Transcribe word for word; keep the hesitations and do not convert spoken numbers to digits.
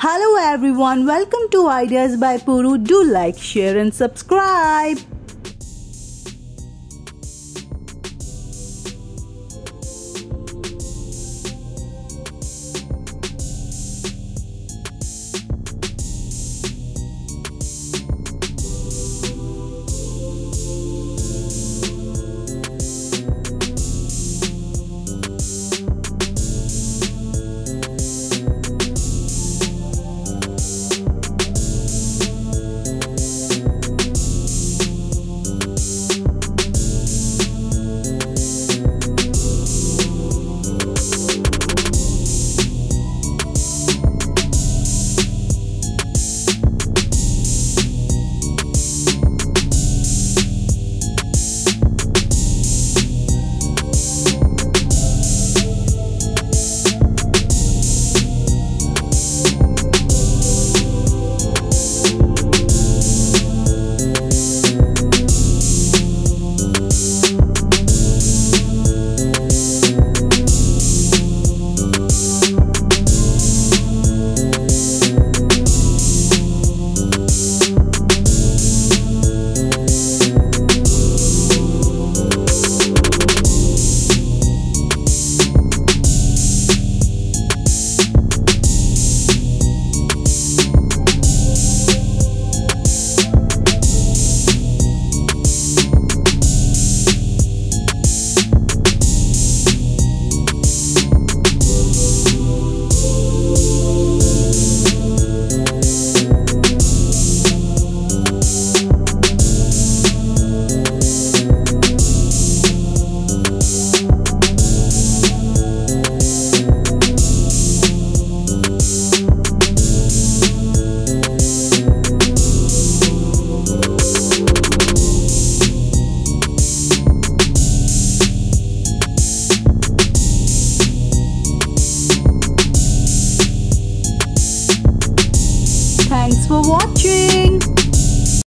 Hello everyone, welcome to Ideas by Puru. Do like, share and subscribe. Thanks for watching.